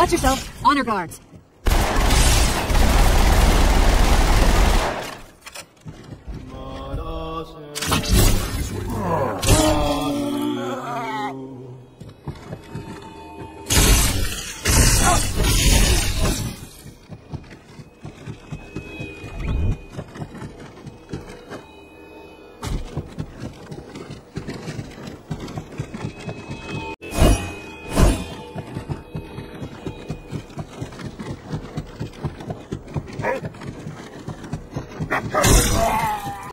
Watch yourself. Honor guards.